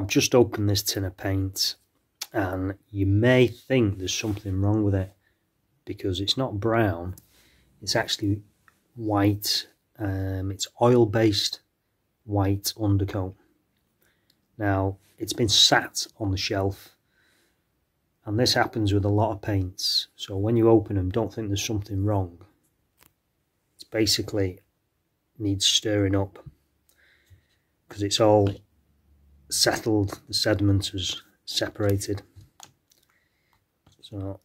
I've just opened this tin of paint and you may think there's something wrong with it because it's not brown, it's actually white. It's oil-based white undercoat. Now, it's been sat on the shelf, and this happens with a lot of paints. So when you open them, don't think there's something wrong. It's basically needs stirring up because it's all settled, the sediment is separated. So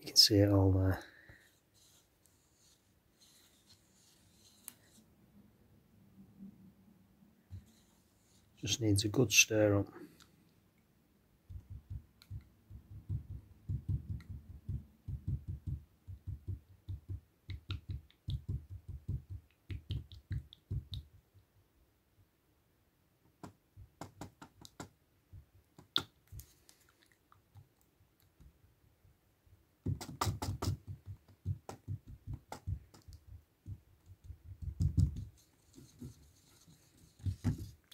you can see it all there. Just needs a good stir up.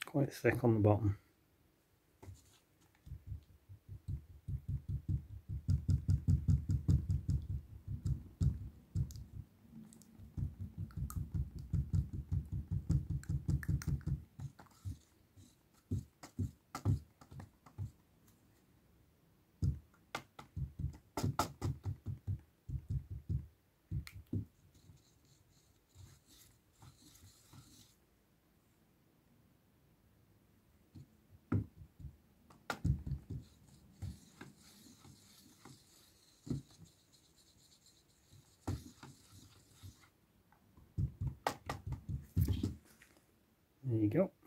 Quite thick on the bottom. There you go.